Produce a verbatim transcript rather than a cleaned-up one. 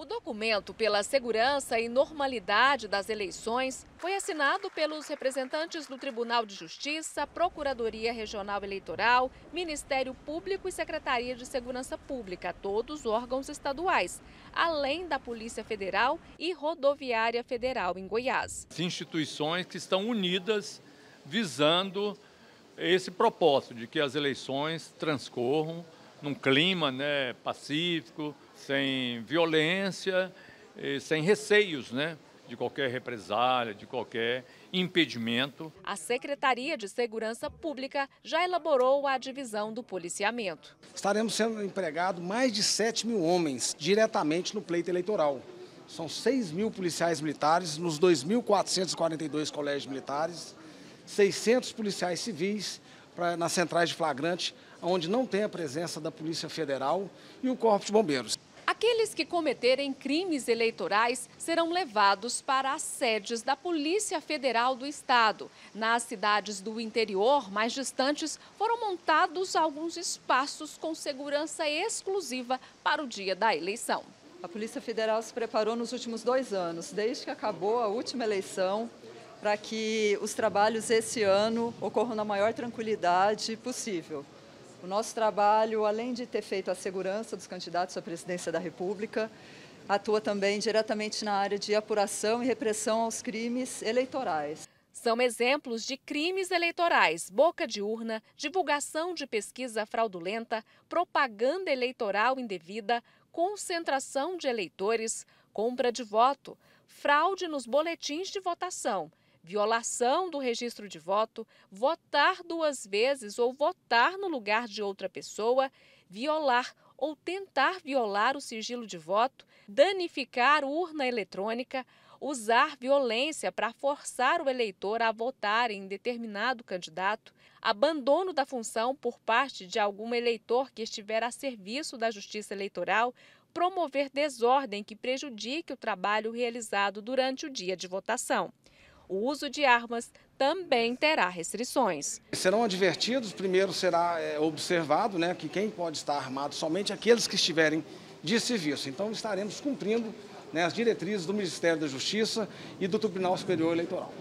O documento pela segurança e normalidade das eleições foi assinado pelos representantes do Tribunal de Justiça, Procuradoria Regional Eleitoral, Ministério Público e Secretaria de Segurança Pública, todos órgãos estaduais, além da Polícia Federal e Rodoviária Federal em Goiás. Instituições que estão unidas visando esse propósito de que as eleições transcorram num clima, né, pacífico, sem violência, sem receios, né, de qualquer represália, de qualquer impedimento. A Secretaria de Segurança Pública já elaborou a divisão do policiamento. Estaremos sendo empregados mais de sete mil homens diretamente no pleito eleitoral. São seis mil policiais militares nos dois mil quatrocentos e quarenta e dois colégios militares, seiscentos policiais civis pra, nas centrais de flagrante, onde não tem a presença da Polícia Federal e o Corpo de Bombeiros. Aqueles que cometerem crimes eleitorais serão levados para as sedes da Polícia Federal do Estado. Nas cidades do interior, mais distantes, foram montados alguns espaços com segurança exclusiva para o dia da eleição. A Polícia Federal se preparou nos últimos dois anos, desde que acabou a última eleição, para que os trabalhos esse ano ocorram na maior tranquilidade possível. O nosso trabalho, além de ter feito a segurança dos candidatos à presidência da República, atua também diretamente na área de apuração e repressão aos crimes eleitorais. São exemplos de crimes eleitorais: boca de urna, divulgação de pesquisa fraudulenta, propaganda eleitoral indevida, concentração de eleitores, compra de voto, fraude nos boletins de votação, violação do registro de voto, votar duas vezes ou votar no lugar de outra pessoa, violar ou tentar violar o sigilo de voto, danificar urna eletrônica, usar violência para forçar o eleitor a votar em determinado candidato, abandono da função por parte de algum eleitor que estiver a serviço da Justiça Eleitoral, promover desordem que prejudique o trabalho realizado durante o dia de votação. O uso de armas também terá restrições. Serão advertidos, primeiro será é, observado, né, que quem pode estar armado somente aqueles que estiverem de serviço. Então estaremos cumprindo, né, as diretrizes do Ministério da Justiça e do Tribunal Superior Eleitoral.